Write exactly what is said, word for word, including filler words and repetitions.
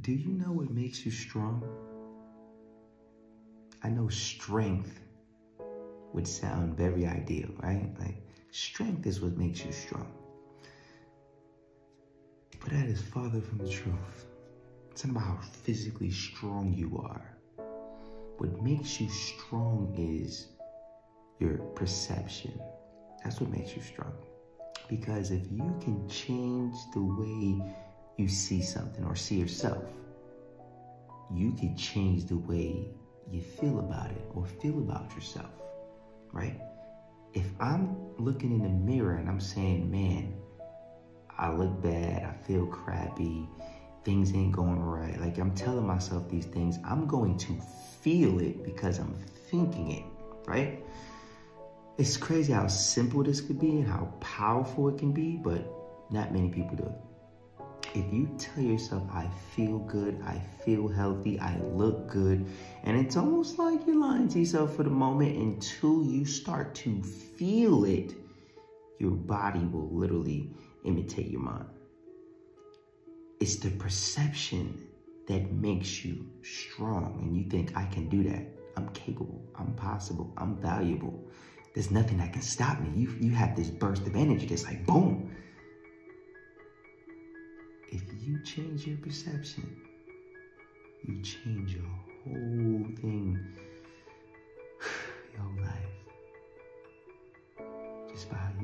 Do you know what makes you strong? I know strength would sound very ideal, right? Like, strength is what makes you strong. But that is farther from the truth. It's not about how physically strong you are. What makes you strong is your perception. That's what makes you strong. Because if you can change the way you see something or see yourself, you can change the way you feel about it or feel about yourself, right? If I'm looking in the mirror and I'm saying, man, I look bad, I feel crappy, things ain't going right. Like, I'm telling myself these things, I'm going to feel it because I'm thinking it, right? It's crazy how simple this could be and how powerful it can be, but not many people do it. If you tell yourself, I feel good, I feel healthy, I look good, and it's almost like you're lying to yourself for the moment until you start to feel it, your body will literally imitate your mind. It's the perception that makes you strong, and you think, I can do that. I'm capable, I'm possible, I'm valuable. There's nothing that can stop me. You, you have this burst of energy that's like, boom. If you change your perception, you change your whole thing, your life, just by how you